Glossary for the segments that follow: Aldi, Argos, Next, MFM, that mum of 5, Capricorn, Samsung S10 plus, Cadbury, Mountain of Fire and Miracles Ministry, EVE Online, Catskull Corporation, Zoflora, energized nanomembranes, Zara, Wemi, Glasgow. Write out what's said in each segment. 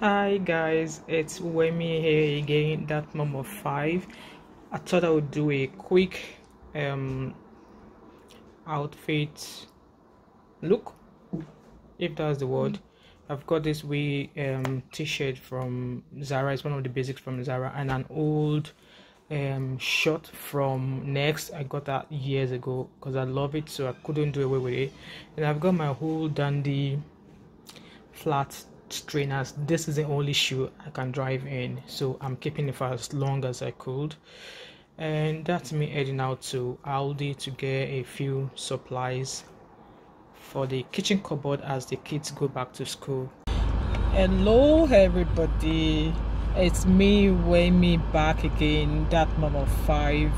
Hi guys, it's Wemi here again, that mom of five. I thought I would do a quick outfit look, if that's the word. I've got this wee t-shirt from Zara. It's one of the basics from Zara, and an old shot from Next. I got that years ago because I love it, so I couldn't do away with it. And I've got my whole dandy flat trainers. This is the only shoe I can drive in, so I'm keeping it for as long as I could. And that's me heading out to Aldi to get a few supplies for the kitchen cupboard as the kids go back to school. Hello everybody, it's me Wemi back again, that mom of five.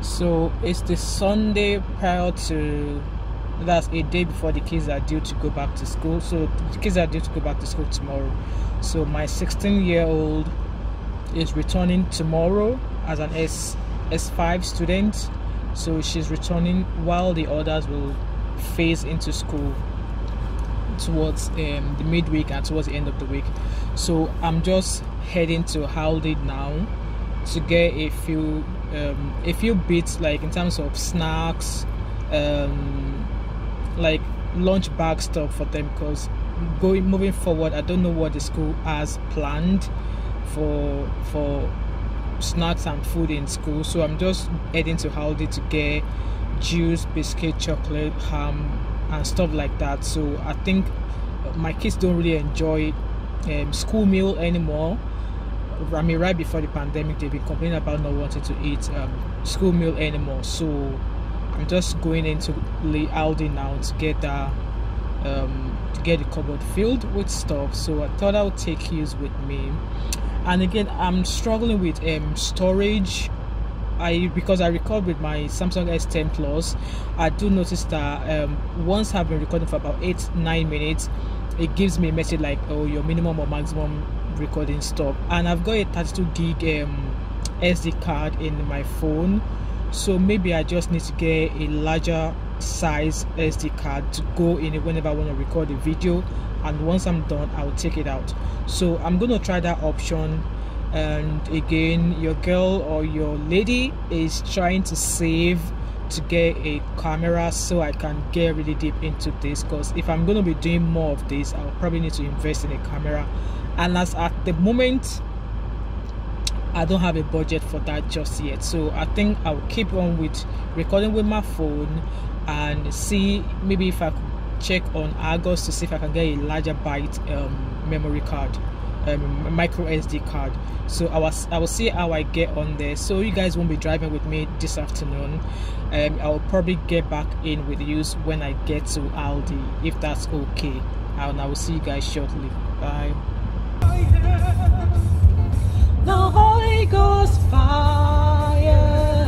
So it's the Sunday prior to, that's a day before the kids are due to go back to school. So the kids are due to go back to school tomorrow. So my 16-year-old is returning tomorrow as an S5 student. So she's returning while the others will phase into school towards the midweek and towards the end of the week. So I'm just heading to Aldi now to get a few bits, like in terms of snacks, like lunch bag stuff for them, because moving forward I don't know what the school has planned for snacks and food in school. So I'm just heading to Aldi to get juice, biscuit, chocolate, ham and stuff like that. So I think my kids don't really enjoy school meal anymore. I mean, right before the pandemic they've been complaining about not wanting to eat school meal anymore. So I'm just going into the Aldi now to get that, to get the cupboard filled with stuff. So I thought I would take his with me. And again, I'm struggling with storage. Because I record with my Samsung S10 plus, I do notice that once I've been recording for about 8-9 minutes, it gives me a message like, "Oh, your minimum or maximum recording stop." And I've got a 32 gig SD card in my phone. So maybe I just need to get a larger size SD card to go in it whenever I want to record a video, and once I'm done I'll take it out. So I'm gonna try that option. And again, your girl or your lady is trying to save to get a camera so I can get really deep into this, because if I'm gonna be doing more of this I'll probably need to invest in a camera, and as at the moment I don't have a budget for that just yet. So I think I'll keep on with recording with my phone and see maybe if I could check on Argos to see if I can get a larger byte memory card, micro SD card. So I will see how I get on there. So you guys won't be driving with me this afternoon. I'll probably get back in with you when I get to Aldi, if that's okay. And I will see you guys shortly. Bye. The Holy Ghost fire,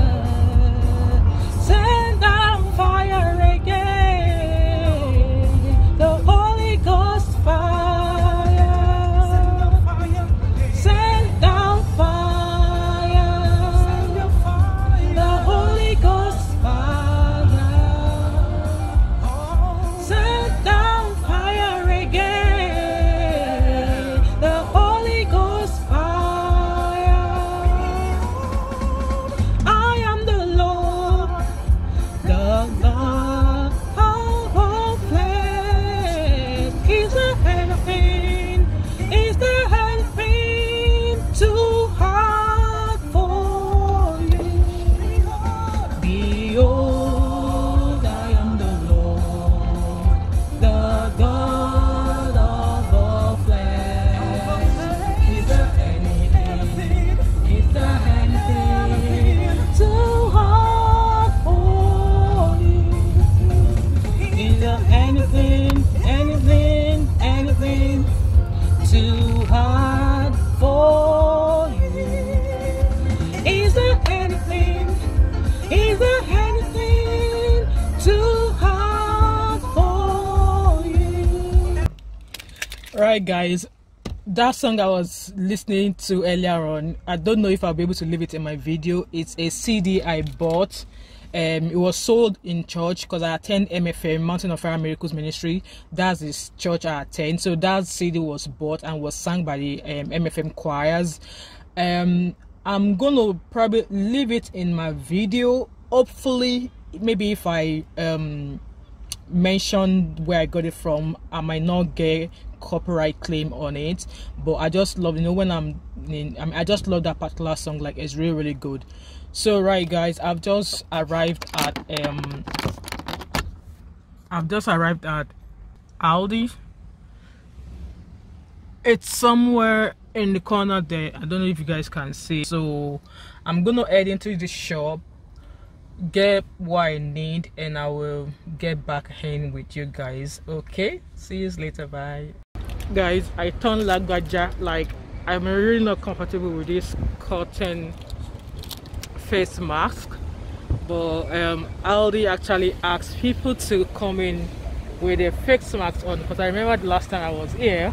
send down fire again. The Holy Ghost fire, send down fire. The Holy Ghost fire, send down fire again. The Holy Ghost fire. Right, guys, that song I was listening to earlier on, I don't know if I'll be able to leave it in my video. It's a CD I bought. It was sold in church because I attend MFM, Mountain of Fire and Miracles Ministry. That's this church I attend. So that CD was bought and was sung by the MFM choirs. I'm gonna probably leave it in my video. Hopefully, maybe if I mentioned where I got it from, I might not get copyright claim on it, but I just love, you know, when I just love that particular song. Like, it's really, really good. So right, guys, I've just arrived at Aldi. It's somewhere in the corner there. I don't know if you guys can see. So I'm gonna head into the shop, get what I need, and I will get back in with you guys. Okay, see you later. Bye, guys. I turned lagwaja. Like, I'm really not comfortable with this cotton face mask, but Aldi actually asks people to come in with a face mask on, because I remember the last time I was here,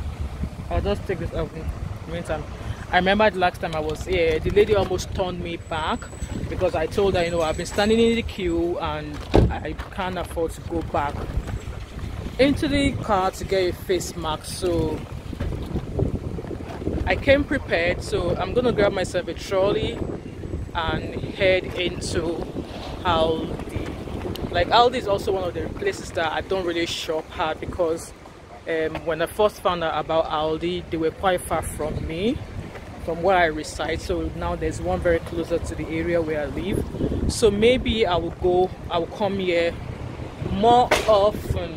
I'll just take this off in the meantime. I remember the last time I was here, the lady almost turned me back because I told her, you know, I've been standing in the queue and I can't afford to go back into the car to get a face mask. So I came prepared, so I'm gonna grab myself a trolley and head into Aldi. Like, Aldi is also one of the places that I don't really shop at, because when I first found out about Aldi, they were quite far from me, from where I reside. So now there's one very closer to the area where I live, so maybe I will come here more often.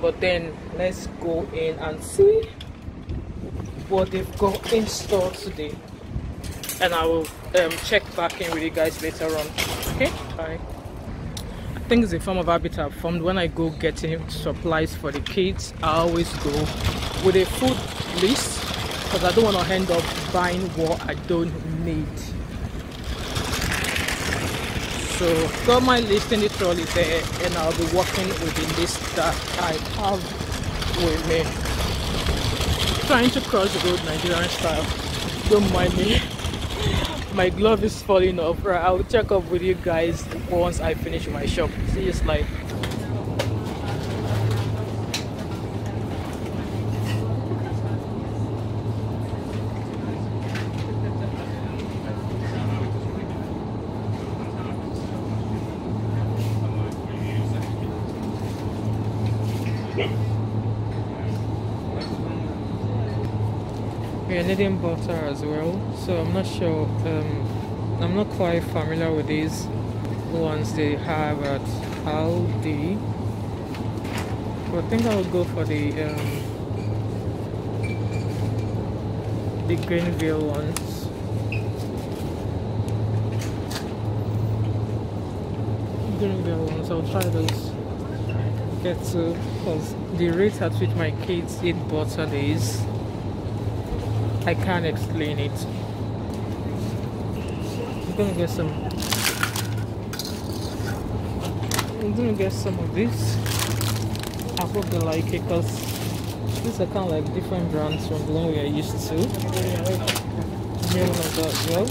But then let's go in and see what they've got in store today, and I will check back in with you guys later on. Okay, bye. I think it's a form of habit I've formed. When I go getting supplies for the kids, I always go with a food list, because I don't want to end up buying what I don't need. So got my list in the trolley there, and I'll be working within this that I have with me. Trying to cross the road Nigerian style. Don't mind me. My glove is falling off. Right, I'll check up with you guys once I finish my shop. See you slide. We are needing butter as well, so I'm not sure, I'm not quite familiar with these ones they have at Aldi, but I think I'll go for the Greenville ones. I'll try those. Get to, because the rate at which my kids eat butter is, I can't explain it. I'm gonna get some of this. I hope they like it, because these are kind of like different brands from the one we are used to. Here one of that as well.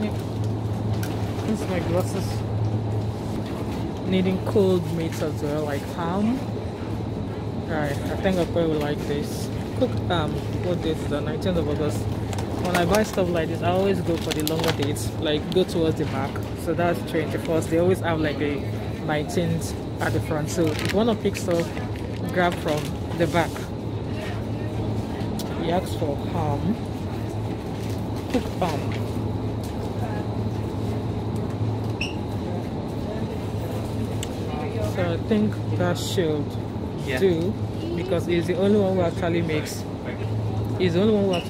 Yeah. This is my glasses. Needing cold meat as well, like ham. Alright, I think I probably will like this. Cook what date is the 19th of August. When I buy stuff like this, I always go for the longer dates, like go towards the back. So that's 21st. They always have like a 19th at the front. So if you want to pick stuff, grab from the back. He asks for ham, cook ham. So I think that should do. Because he's the only one who actually makes his own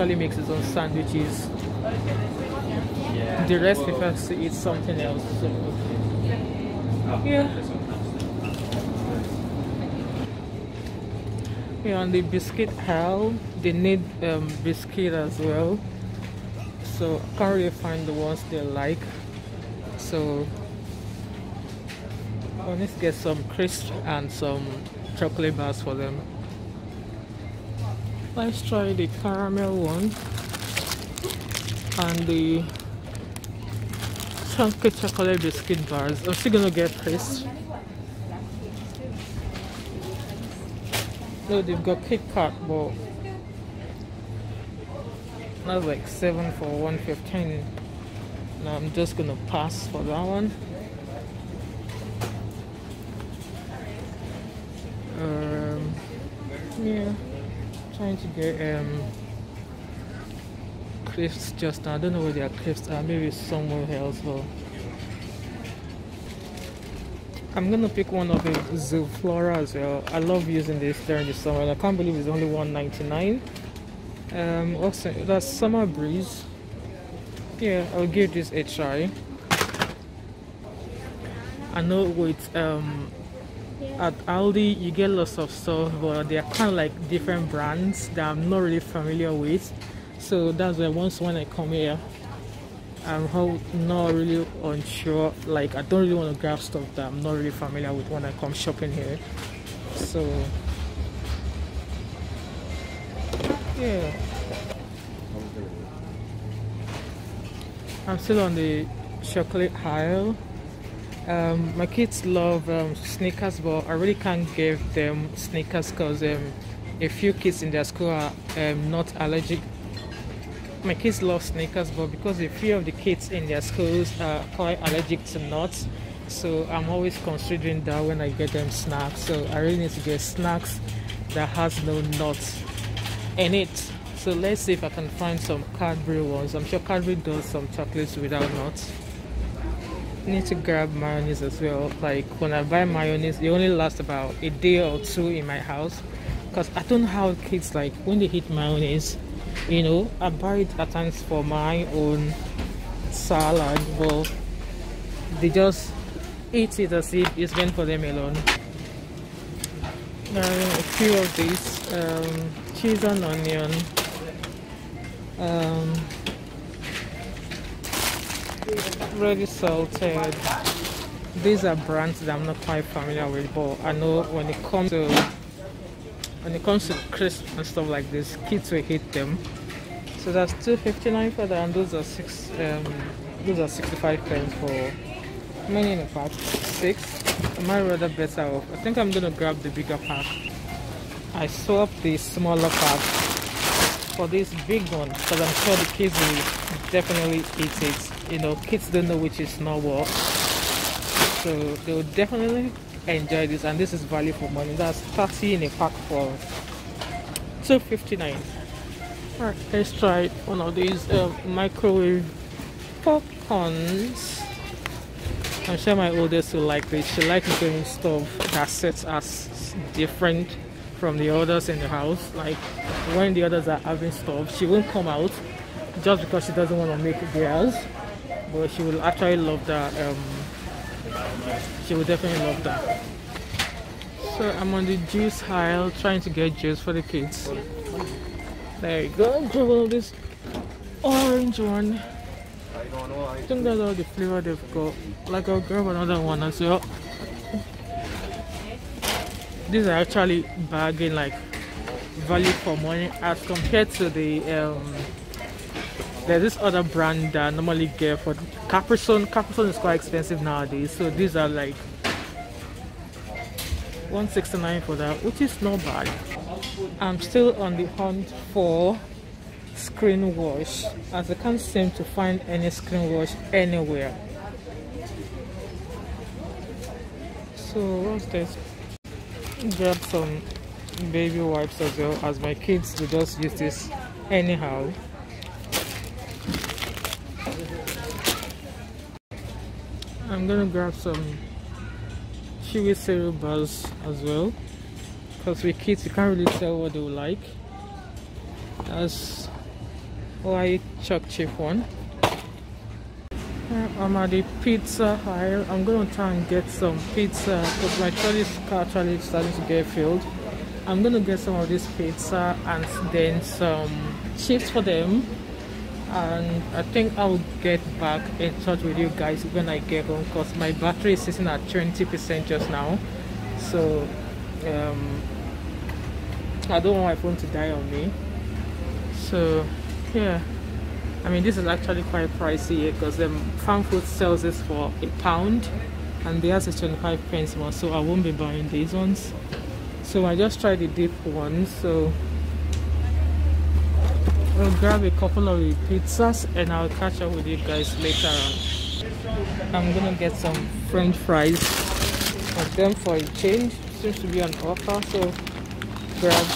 sandwiches. The rest prefers to eat something else. So. Yeah, on the biscuit aisle, they need biscuit as well. So I can't really find the ones they like. So I need to get some crisps and some chocolate bars for them. Let's try the caramel one and the chunky chocolate biscuit bars. I'm still gonna get crisp. No, they've got Kit Kat, but that's like 7 for $1.15. Now I'm just gonna pass for that one. Yeah, trying to get crisps just now. I don't know where their crisps are, maybe somewhere else, but I'm gonna pick one of the Zoflora as well. I love using this during the summer and I can't believe it's only $1.99. Also that's Summer Breeze. Yeah, I'll give this a try. I know with at Aldi you get lots of stuff, but they're kind of like different brands that I'm not really familiar with, so that's why once when I come here I'm not really unsure, like I don't really want to grab stuff that I'm not really familiar with when I come shopping here. So yeah, I'm still on the chocolate aisle. My kids love Snickers, but I really can't give them Snickers because a few kids in their school are not allergic. My kids love Snickers, but because a few of the kids in their schools are quite allergic to nuts, so I'm always considering that when I get them snacks. So I really need to get snacks that has no nuts in it. So let's see if I can find some Cadbury ones. I'm sure Cadbury does some chocolates without nuts. Need to grab mayonnaise as well. Like when I buy mayonnaise, it only lasts about a day or two in my house because I don't know how kids like when they eat mayonnaise. You know, I buy it at times for my own salad, but they just eat it as if it's meant for them alone. Now a few of these cheese and onion, ready salted. These are brands that I'm not quite familiar with, but I know when it comes to crisps and stuff like this, kids will hate them. So that's $2.59 for that, and those are those are 65 pence for many in a pack. 6. Am I rather better off? I think I'm gonna grab the bigger pack. I swapped the smaller pack for this big one because I'm sure the kids will definitely eat it. You know, kids don't know which is not what, so they'll definitely enjoy this. And this is value for money. That's 30 in a pack for $2.59. All right, let's try one of these microwave popcorns. I'm sure my oldest will like this. She likes doing stuff that sets us different from the others in the house. Like when the others are having stuff, she won't come out just because she doesn't want to make girls, but she will actually love that. She would definitely love that. So I'm on the juice aisle trying to get juice for the kids. There you go. Grab all this orange one. I think that's all the flavor they've got. Like I'll grab another one as well. These are actually bargain, like value for money as compared to the there's this other brand that I normally get for Capricorn. Capricorn is quite expensive nowadays, so these are like $1.69 for that, which is not bad. I'm still on the hunt for screen wash as I can't seem to find any screen wash anywhere. So what's this? Grab some baby wipes as well, as my kids will just use this anyhow. I'm gonna grab some chewy cereal bars as well because with kids you can't really tell what they will like. That's light chuck chip one. I'm at the pizza aisle. I'm gonna try and get some pizza because my trolley's car trolley is starting to get filled. I'm gonna get some of this pizza and then some chips for them. And I think I'll get back in touch with you guys when I get home because my battery is sitting at 20% just now. So I don't want my phone to die on me. So yeah, I mean, this is actually quite pricey because Farm Foods sells this for £1 and theirs is 25p more, so I won't be buying these ones. So I just tried the dip one, so I'll grab a couple of the pizzas and I'll catch up with you guys later on. I'm gonna get some French fries of them for a change. Seems to be on offer, so grab.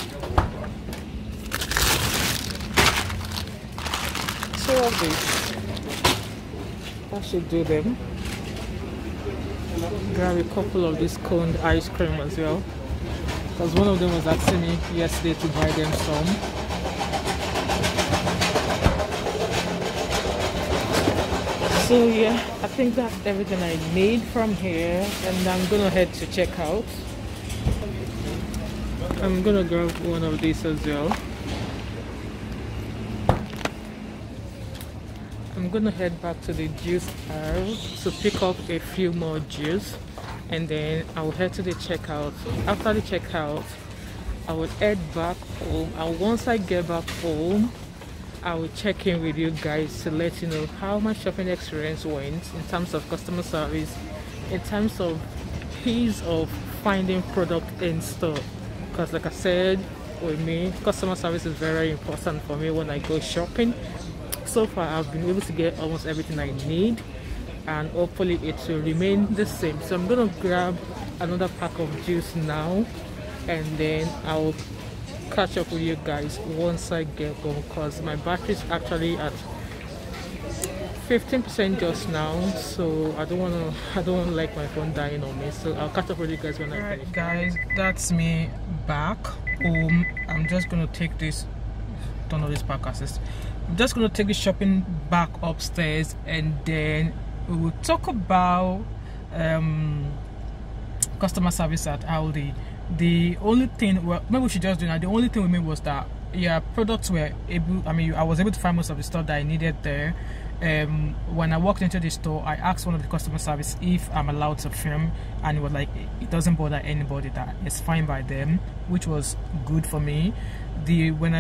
Two of these. That should do them. Grab a couple of these coned ice cream as well, because one of them was asking me yesterday to buy them some. So yeah, I think that's everything I need from here, and I'm gonna head to check out. I'm gonna grab one of these as well. I'm gonna head back to the juice aisle to pick up a few more juice, and then I'll head to the checkout. After the checkout, I will head back home, and once I get back home, I will check in with you guys to let you know how my shopping experience went in terms of customer service, in terms of ease of finding product in store. Because like I said, with me, customer service is very important for me when I go shopping. So far, I've been able to get almost everything I need, and hopefully it will remain the same. So I'm gonna grab another pack of juice now, and then I'll catch up with you guys once I get home, because my battery is actually at 15% just now, so I don't want like my phone dying on me. So I'll catch up with you guys when I finish. Guys, that's me back home. I'm just gonna take this. Don't know this podcast. I'm just gonna take the shopping back upstairs, and then we will talk about customer service at Aldi. The only thing, well, maybe we should just do that. The only thing we made was that, yeah, products were able, I mean, I was able to find most of the stuff that I needed there. When I walked into the store, I asked one of the customer service if I'm allowed to film, and it was like, it doesn't bother anybody, that it's fine by them, which was good for me.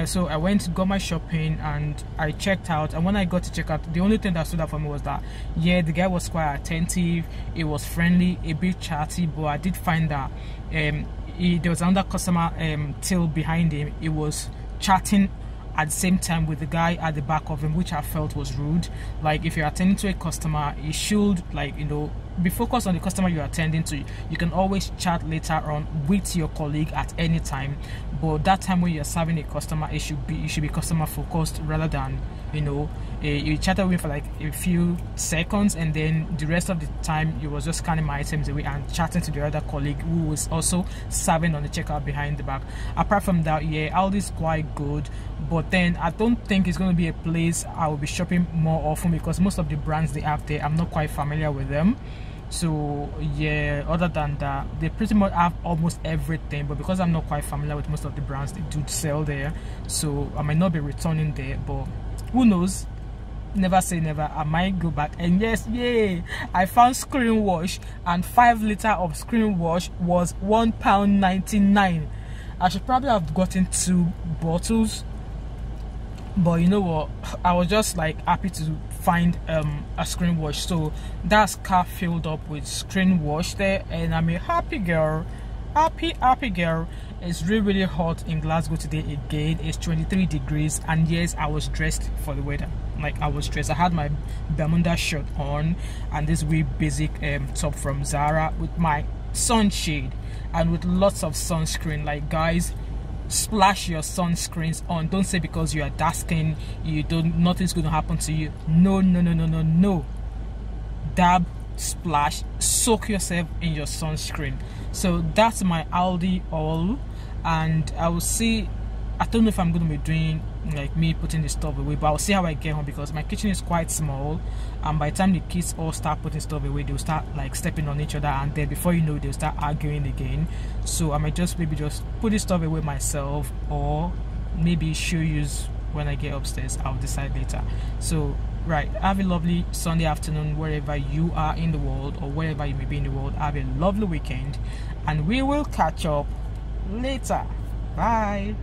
So I went to go my shopping and I checked out, and when I got to check out, the only thing that stood out for me was that, yeah, the guy was quite attentive, it was friendly, a bit chatty, but I did find that there was another customer till behind him. It was chatting at the same time with the guy at the back of him, which I felt was rude. Like, if you're attending to a customer, you should, like, you know, be focused on the customer you're attending to. You can always chat later on with your colleague at any time, but that time when you're serving a customer, you should be customer focused, rather than, you know, you chatted with for like a few seconds, and then the rest of the time you was just scanning my items away and chatting to the other colleague who was also serving on the checkout behind the back. Apart from that, yeah, Aldi's quite good, but then I don't think it's going to be a place I will be shopping more often, because most of the brands they have there, I'm not quite familiar with them. So yeah, other than that, they pretty much have almost everything, but because I'm not quite familiar with most of the brands they do sell there, so I might not be returning there, but who knows, never say never, I might go back. And yes, yay, I found screen wash, and 5 liters of screen wash was £1.99. I should probably have gotten 2 bottles, but you know what, I was just like happy to find a screen wash. So that scarf filled up with screen wash there, and I'm a happy girl, happy girl. It's really hot in Glasgow today again. It's 23 degrees, and yes, I was dressed for the weather. Like, I was dressed, I had my Bermuda shirt on and this wee basic top from Zara with my sunshade and with lots of sunscreen. Like, guys, splash your sunscreens on. Don't say because you are dark skin, you don't, nothing's gonna happen to you. No, no, no, no, no, no. Dab, splash, soak yourself in your sunscreen. So that's my Aldi haul, and I will see. I don't know if I'm gonna be doing like me putting the stuff away, but I'll see how I get home, because my kitchen is quite small, and by the time the kids all start putting stuff away, they'll start like stepping on each other, and then before you know, they'll start arguing again. So I might just maybe just put this stuff away myself, or maybe she'll use when I get upstairs. I'll decide later. So right, have a lovely Sunday afternoon wherever you are in the world, or wherever you may be in the world. Have a lovely weekend, and we will catch up later. Bye.